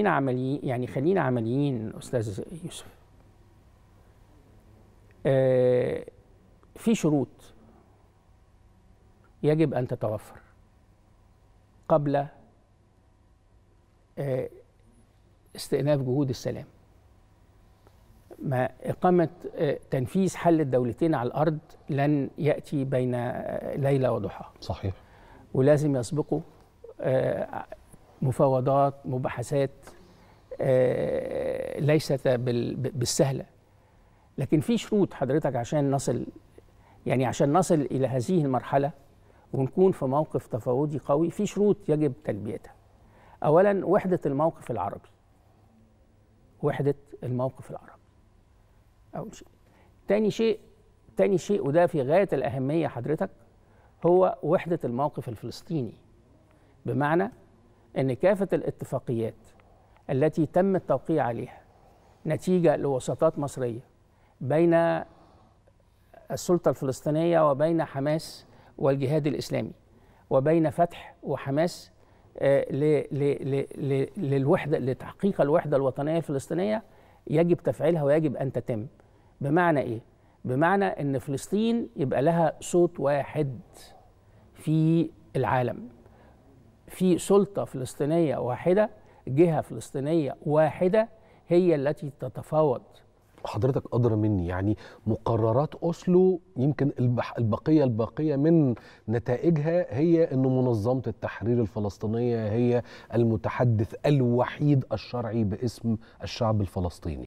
خلينا عمليين أستاذ يوسف. في شروط يجب أن تتوفر قبل استئناف جهود السلام. ما إقامة تنفيذ حل الدولتين على الأرض لن يأتي بين ليلة وضحى. صحيح. ولازم يسبقه مفاوضات، مباحثات ليست بالسهلة. لكن في شروط حضرتك عشان نصل إلى هذه المرحلة ونكون في موقف تفاوضي قوي، في شروط يجب تلبيتها. أولا، وحدة الموقف العربي أول شيء. تاني شيء وده في غاية الأهمية حضرتك، هو وحدة الموقف الفلسطيني، بمعنى أن كافة الاتفاقيات التي تم التوقيع عليها نتيجة لوساطات مصرية بين السلطة الفلسطينية وبين حماس والجهاد الإسلامي وبين فتح وحماس للوحدة، لتحقيق الوحدة الوطنية الفلسطينية، يجب تفعيلها ويجب أن تتم. بمعنى إيه؟ بمعنى أن فلسطين يبقى لها صوت واحد في العالم، في سلطة فلسطينية واحدة، جهة فلسطينية واحدة هي التي تتفاوض. حضرتك أدرى مني، يعني مقررات أوسلو يمكن البقية من نتائجها هي أن منظمة التحرير الفلسطينية هي المتحدث الوحيد الشرعي باسم الشعب الفلسطيني.